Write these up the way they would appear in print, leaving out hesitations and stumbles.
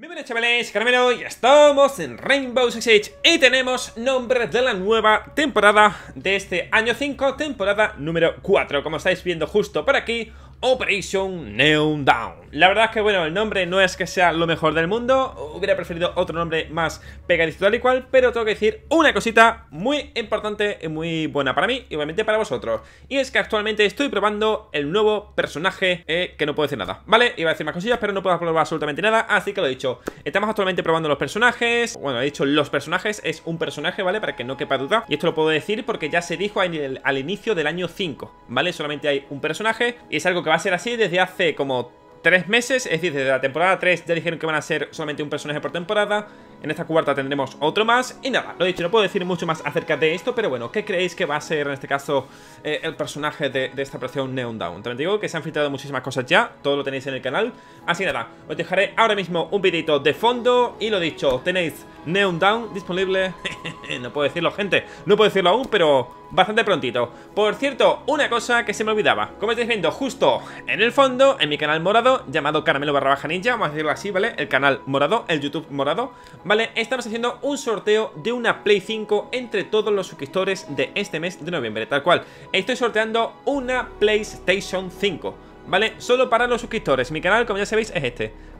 Bienvenidos chavales, Caramelo, ya estamos en Rainbow Six Siege y tenemos nombre de la nueva temporada de este año 5, temporada número 4, como estáis viendo justo por aquí, Operation Neon Dawn. La verdad es que bueno, el nombre no es que sea lo mejor del mundo, hubiera preferido otro nombre más pegadizo tal y cual, pero tengo que decir una cosita muy importante y muy buena para mí y obviamente para vosotros, y es que actualmente estoy probando el nuevo personaje que no puedo decir nada, ¿vale? Iba a decir más cosillas pero no puedo probar absolutamente nada, así que lo he dicho, estamos actualmente probando los personajes, bueno, he dicho los personajes, es un personaje, ¿vale? Para que no quepa duda, y esto lo puedo decir porque ya se dijo al inicio del año 5, ¿vale? Solamente hay un personaje y es algo que va a ser así desde hace como 3 meses, es decir, desde la temporada 3 ya dijeron que van a ser solamente un personaje por temporada. En esta cuarta tendremos otro más. Y nada, lo dicho, no puedo decir mucho más acerca de esto. Pero bueno, ¿qué creéis que va a ser en este caso el personaje de esta operación Neon Dawn? También digo que se han filtrado muchísimas cosas ya, todo lo tenéis en el canal. Así nada, os dejaré ahora mismo un videito de fondo. Y lo dicho, tenéis Neon Dawn disponible. No puedo decirlo, gente, no puedo decirlo aún, pero bastante prontito. Por cierto, una cosa que se me olvidaba, como estáis viendo justo en el fondo, en mi canal morado, llamado Caramelo / ninja, vamos a decirlo así, ¿vale? El canal morado, el YouTube morado, ¿vale? Estamos haciendo un sorteo de una Play 5 entre todos los suscriptores de este mes de noviembre, tal cual. Estoy sorteando una PlayStation 5, ¿vale? Solo para los suscriptores. Mi canal, como ya sabéis, es este.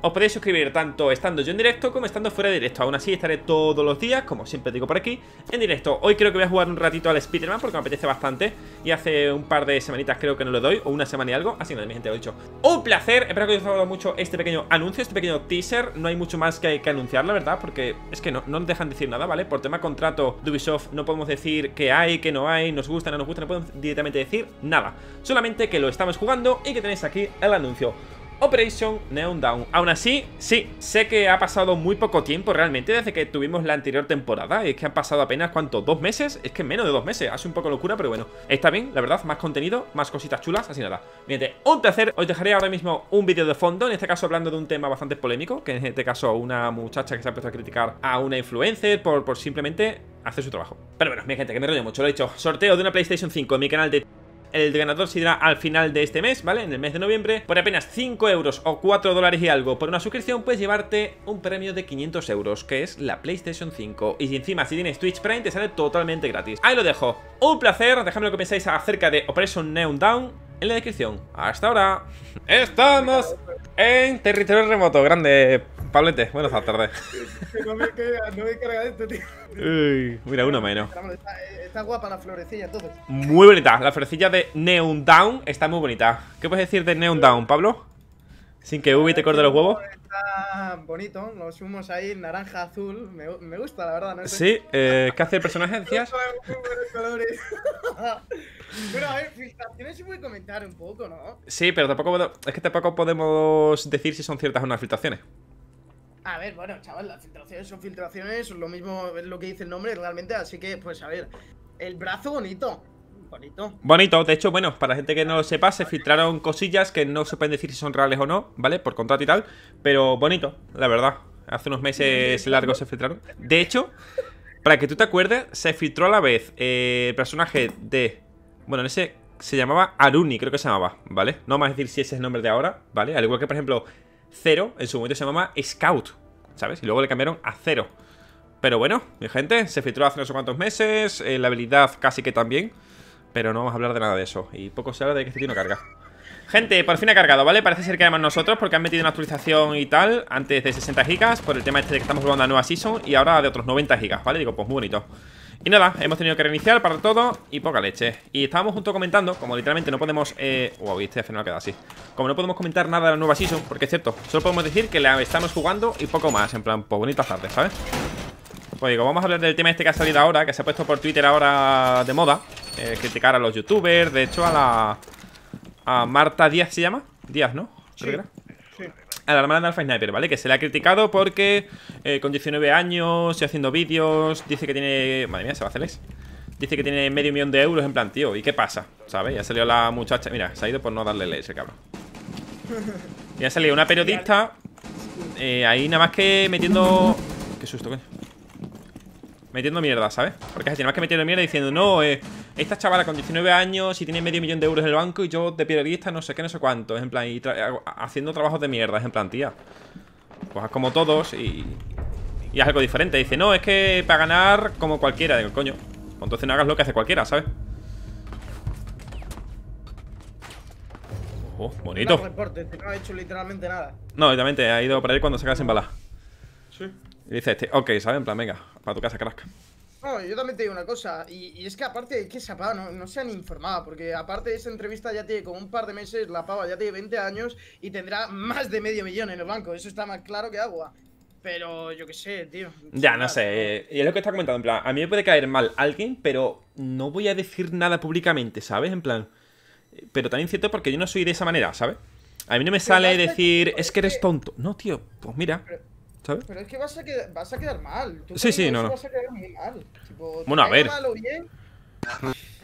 Os podéis suscribir tanto estando yo en directo como estando fuera de directo. Aún así estaré todos los días, como siempre digo por aquí, en directo. Hoy creo que voy a jugar un ratito al Spider-Man porque me apetece bastante. Y hace un par de semanitas creo que no lo doy, o una semana y algo. Así que nada, mi gente, lo he dicho. Un placer, espero que os haya gustado mucho este pequeño anuncio, este pequeño teaser. No hay mucho más que anunciar, la verdad, porque es que no nos dejan decir nada, ¿vale? Por tema contrato de Ubisoft no podemos decir qué hay, qué no hay, nos gusta, no nos gusta, no podemos directamente decir nada. Solamente que lo estamos jugando y que tenéis aquí el anuncio. Operation Neon Dawn. Aún así, sí, sé que ha pasado muy poco tiempo realmente desde que tuvimos la anterior temporada. Y es que han pasado apenas, ¿cuánto? ¿2 meses? Es que menos de 2 meses, hace un poco locura, pero bueno, está bien, la verdad, más contenido, más cositas chulas, así nada. Miren, un placer, os dejaré ahora mismo un vídeo de fondo, en este caso hablando de un tema bastante polémico, que en este caso una muchacha que se ha puesto a criticar a una influencer por simplemente hacer su trabajo. Pero bueno, mi gente, que me rollo mucho, lo he dicho, sorteo de una PlayStation 5 en mi canal de... El ganador se irá al final de este mes, ¿vale? En el mes de noviembre. Por apenas 5 euros o 4 dólares y algo por una suscripción, puedes llevarte un premio de 500 euros, que es la PlayStation 5. Y encima, si tienes Twitch Prime, te sale totalmente gratis. Ahí lo dejo. Un placer. Dejadme lo que pensáis acerca de Operation Neon Dawn en la descripción. ¡Hasta ahora! Estamos en territorio remoto. Grande, Pablete. Buenas tardes. No me carga esto, tío. Uy, mira, uno menos. Está guapa la florecilla, entonces. Muy bonita. La florecilla de Neon Dawn está muy bonita. ¿Qué puedes decir de Neon Dawn, Pablo? Sin que Ubi te corte los huevos. Está bonito. Los humos ahí, naranja, azul. Me gusta, la verdad. No sé. Sí, ¿qué hace el personaje, decías? Pero a ver, filtraciones se puede comentar un poco, ¿no? Sí, pero tampoco, es que tampoco podemos decir si son ciertas o no las filtraciones. A ver, bueno, chaval, las filtraciones son filtraciones, lo mismo es lo que dice el nombre realmente, así que, pues a ver, el brazo bonito. Bonito. Bonito, de hecho, bueno, para la gente que no lo sepa, se filtraron cosillas que no se pueden decir si son reales o no, ¿vale? Por contrato y tal, pero bonito, la verdad. Hace unos meses largos se filtraron. De hecho, para que tú te acuerdes, se filtró a la vez el personaje de... Bueno, ese se llamaba Aruni, creo que se llamaba, ¿vale? No vamos a decir si ese es el nombre de ahora, ¿vale? Al igual que, por ejemplo, Cero, en su momento se llamaba Scout, ¿sabes? Y luego le cambiaron a Cero. Pero bueno, mi gente, se filtró hace no sé cuántos meses, la habilidad casi que también. Pero no vamos a hablar de nada de eso. Y poco se habla de que este tío no carga. Gente, por fin ha cargado, ¿vale? Parece ser que además nosotros, porque han metido una actualización y tal, antes de 60 gigas, por el tema este de que estamos probando la nueva season, y ahora de otros 90 gigas, ¿vale? Digo, pues muy bonito. Y nada, hemos tenido que reiniciar para todo y poca leche. Y estábamos juntos comentando, como literalmente no podemos... Wow, este al final queda así. Como no podemos comentar nada de la nueva season, porque es cierto, solo podemos decir que la estamos jugando y poco más, en plan, pues bonitas tardes, ¿sabes? Pues digo, vamos a hablar del tema este que ha salido ahora, que se ha puesto por Twitter ahora de moda, criticar a los youtubers, de hecho a la... A Marta Díaz se llama. Díaz, ¿no? Sí, creo que era. Sí. A la hermana de Alphasniper, ¿vale? Que se le ha criticado porque con 19 años y haciendo vídeos, dice que tiene... Madre mía, se va a hacer lex. Dice que tiene medio millón de euros en plan, tío, ¿y qué pasa? ¿Sabes? Ya salió la muchacha... Mira, se ha ido por no darle lex el cabrón. Ya ha salido una periodista ahí nada más que metiendo... Qué susto, coño. Metiendo mierda, ¿sabes? Porque tiene más que metiendo mierda diciendo, no, esta chavala con 19 años y tiene medio millón de euros en el banco y yo de periodista no sé qué, no sé cuánto. Es en plan, y haciendo trabajos de mierda, es en plan, tía. cojas como todos y haz algo diferente. Dice, no, es que para ganar como cualquiera. Digo, coño, entonces no hagas lo que hace cualquiera, ¿sabes? Oh, bonito. No ha hecho literalmente nada. No, literalmente ha ido por ahí cuando se acaba sin bala. Sí. Y dice este, ok, ¿sabes? En plan, venga, para tu casa, Carasca. No, yo también te digo una cosa, y es que aparte, que esa pava no se han informado, porque aparte de esa entrevista ya tiene como un par de meses, la pava ya tiene 20 años y tendrá más de $500.000 en el banco, eso está más claro que agua. Pero yo qué sé, tío. Ya, no sé, y es lo que está comentando, en plan, a mí me puede caer mal alguien, pero no voy a decir nada públicamente, ¿sabes? En plan, pero también cierto porque yo no soy de esa manera, ¿sabes? A mí no me sale decir, es que eres tonto. No, tío, pues mira... ¿Sabes? Pero es que vas a quedar mal. Tú sí, sí, no, no. Vas a quedar muy mal. Tipo, bueno, a ver.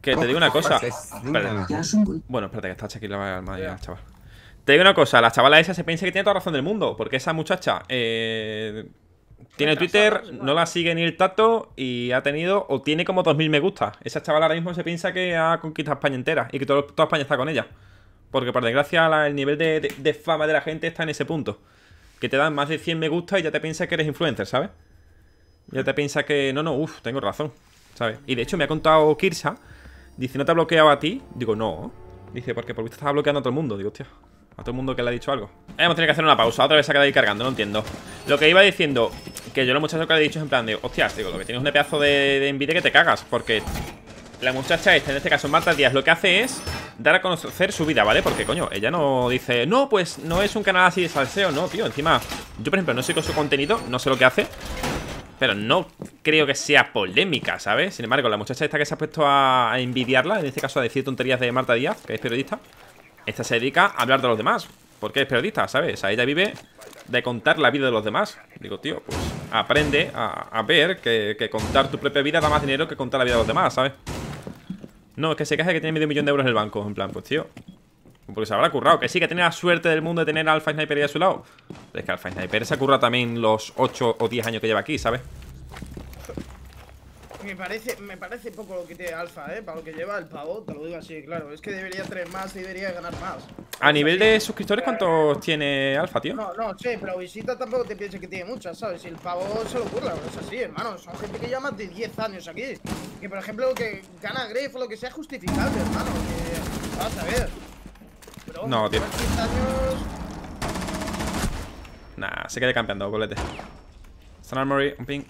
Que te digo una cosa. Bueno, espérate, que está Shakira la madre, chaval. Te digo una cosa, la chavala esa se piensa que tiene toda razón del mundo. Porque esa muchacha tiene Twitter, no la sigue ni el tato y ha tenido o tiene como 2000 me gusta. Esa chavala ahora mismo se piensa que ha conquistado España entera y que toda España está con ella. Porque por desgracia el nivel de fama de la gente está en ese punto. Que te dan más de 100 me gusta y ya te piensas que eres influencer, ¿sabes? Ya te piensas que... No, uff, tengo razón, ¿sabes? Y de hecho me ha contado Kirsa, dice, ¿no te ha bloqueado a ti? Digo, no. Dice, porque por visto estaba bloqueando a todo el mundo. Digo, hostia, a todo el mundo que le ha dicho algo. Hemos tenido que hacer una pausa, otra vez se ha quedado ahí cargando, no entiendo. Lo que iba diciendo, que yo a la muchacha que le he dicho es en plan de, hostias, digo, lo que tienes es un pedazo de envidia que te cagas. Porque la muchacha esta, en este caso Marta Díaz, lo que hace es dar a conocer su vida, ¿vale? Porque, coño, ella no dice, no, pues no es un canal así de salseo, no, tío. Encima, yo, por ejemplo, no sé con su contenido, no sé lo que hace, pero no creo que sea polémica, ¿sabes? Sin embargo, la muchacha esta que se ha puesto a envidiarla, en este caso a decir tonterías de Marta Díaz, que es periodista, esta se dedica a hablar de los demás, porque es periodista, ¿sabes? O sea, ella vive de contar la vida de los demás. Digo, tío, pues aprende a ver que contar tu propia vida da más dinero que contar la vida de los demás, ¿sabes? No, es que se queja que tiene $500.000 en el banco. En plan, pues tío, porque se habrá currado. Que sí, que tiene la suerte del mundo de tener a Alphasniper ahí a su lado. Es que Alphasniper se ha currado también los 8 o 10 años que lleva aquí, ¿sabes? Me parece poco lo que tiene Alfa, ¿eh? Para lo que lleva el pavo, te lo digo así, claro. Es que debería tener más y debería ganar más. A nivel de suscriptores, ¿cuántos tiene Alfa, tío? No sé, pero visita tampoco te pienses que tiene muchas, ¿sabes? Si el pavo se lo curra, es así, hermano. Son gente que lleva más de 10 años aquí. Que, por ejemplo, que gana Grefg o lo que sea, justificable, hermano. Que vas a ver. Pero, no, tío. 10 años... Nah, se quede campeando, bolete. Sun Armory, un ping.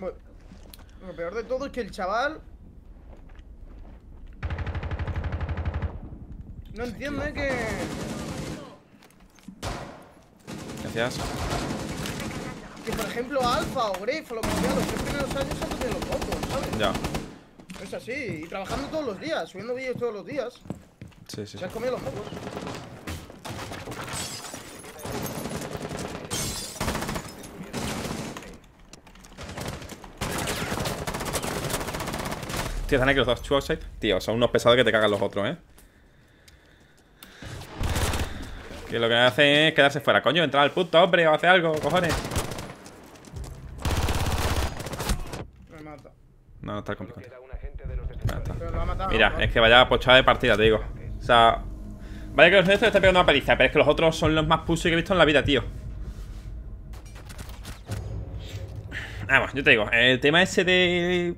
Voy. Lo peor de todo es que el chaval no entiende que... Gracias. Que por ejemplo Alfa o Grefg o lo que sea, los 3 primeros años han tenido los locos, ¿sabes? Ya. Es así, y trabajando todos los días, subiendo vídeos todos los días. Sí, sí. Se han comido los locos. Tío, están aquí los dos, 2 outside. Tío, son unos pesados que te cagan los otros, ¿eh? Que lo que hacen es quedarse fuera. Coño, entra al puto, hombre, o hace algo, cojones. Me mata. No está complicado. Mira, es que vaya pochada de partida, te digo. O sea, vale que los nuestros están pegando una paliza, pero es que los otros son los más pussy que he visto en la vida, tío. Vamos, yo te digo, el tema ese de...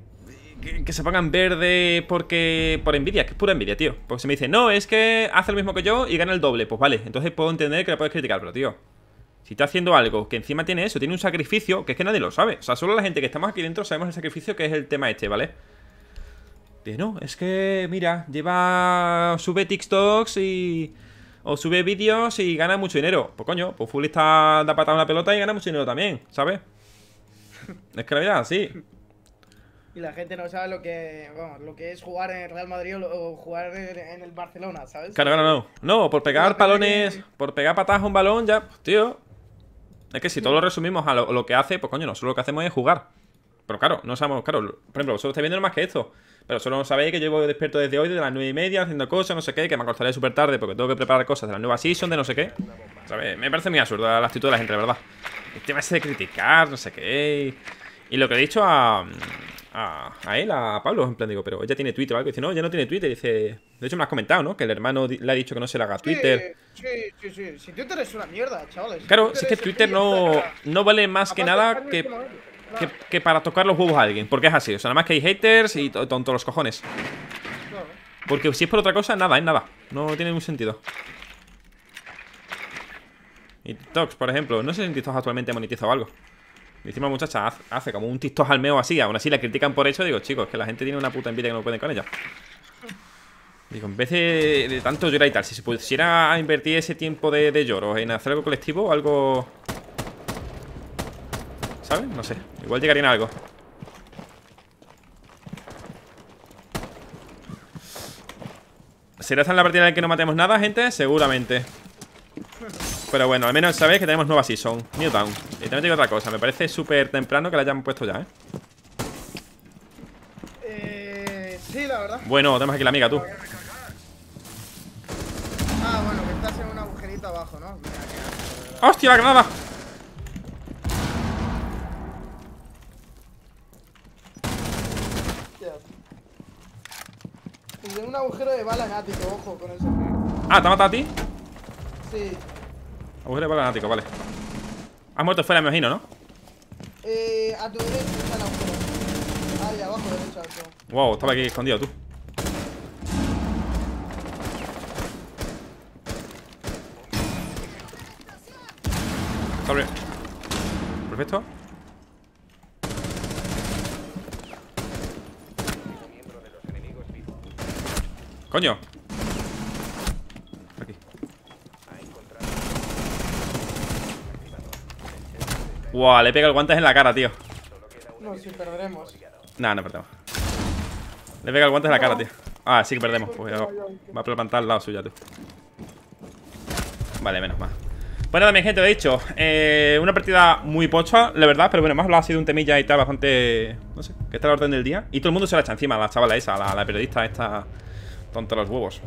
Que se pongan verde porque por envidia, que es pura envidia, tío. Porque se me dice, no, es que hace lo mismo que yo y gana el doble. Pues vale, entonces puedo entender que la puedes criticar, pero tío, si está haciendo algo que encima tiene eso, tiene un sacrificio, que es que nadie lo sabe. O sea, solo la gente que estamos aquí dentro sabemos el sacrificio que es el tema este, ¿vale? Dice, no, es que, mira, sube TikToks y... o sube vídeos y gana mucho dinero. Pues coño, pues futbolista da patada a una pelota y gana mucho dinero también, ¿sabes? Es que la vida es así. Y la gente no sabe lo que es jugar en el Real Madrid o jugar en el Barcelona, ¿sabes? Claro, no, por pegar palones, por pegar patadas a un balón, ya, pues, tío. Es que si todo lo resumimos a lo que hace, pues coño, nosotros lo que hacemos es jugar. Pero claro, no sabemos, claro, por ejemplo, vosotros estáis viendo más que esto. Pero solo no sabéis que yo voy despierto desde hoy, desde las 9:30, haciendo cosas, no sé qué, que me acostaré súper tarde porque tengo que preparar cosas de la nueva season, de no sé qué. ¿Sabes? Me parece muy absurda la actitud de la gente, la verdad. El tema ese de criticar, no sé qué. Y lo que he dicho a él, a Pablo, en plan digo, pero ella tiene Twitter o algo, dice, no, ya no tiene Twitter, dice, De hecho me lo has comentado, ¿no? Que el hermano le ha dicho que no se la haga Twitter. Sí. Si Twitter es una mierda, chavales. Claro, si es que Twitter no vale más que nada que para tocar los huevos a alguien. Porque es así, o sea, nada más que hay haters y tontos los cojones. Porque si es por otra cosa, nada, es nada. No tiene ningún sentido. Y TikToks, por ejemplo. No sé si en TikTok actualmente monetiza o algo. Y encima la muchacha hace como un TikTok al meo así. Aún así la critican por eso. Digo, chicos, que la gente tiene una puta envidia que no pueden con ella. Digo, en vez de tanto llorar y tal, si se pusiera a invertir ese tiempo de lloros en hacer algo colectivo o algo... ¿Sabes? No sé. Igual llegarían a algo. ¿Será esta en la partida en la que no matemos nada, gente? Seguramente. Pero bueno, al menos sabéis que tenemos nueva season, New Dawn. Y también digo otra cosa, me parece súper temprano que la hayan puesto ya, ¿eh? Sí, la verdad. Bueno, tenemos aquí la amiga, tú. Ah, bueno, que estás en un agujerito abajo, ¿no? Mira, ¡hostia, la granada! Y de un agujero de bala en ático, ojo con eso. Ah, ¿te ha matado a ti? Sí. Agujero de bala en ático, vale. Has muerto fuera, me imagino, ¿no? A tu derecha está el agujero. Ahí abajo, derecha, alto. Wow, estaba aquí escondido, tú. Sorry. Perfecto. ¡Coño! Aquí. ¡Guau! Wow, le he pegado el guante en la cara, tío. No, si perderemos. Nah, no perdemos. Le he pegado el guante en la cara, tío. Ah, sí que perdemos. Pues va a plantar al lado suya, tú. Vale, menos mal. Bueno, también, gente, lo he dicho. Una partida muy pocha, la verdad. Pero bueno, más lo ha sido un temilla y tal bastante... No sé, que está a la orden del día. Y todo el mundo se la echa encima, la chavala esa, la periodista esta... Tonto los huevos.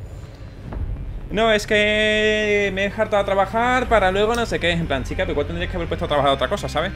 No, es que me he hartado a trabajar para luego no sé qué. En plan, chica, pero igual tendrías que haber puesto a trabajar otra cosa, ¿sabes?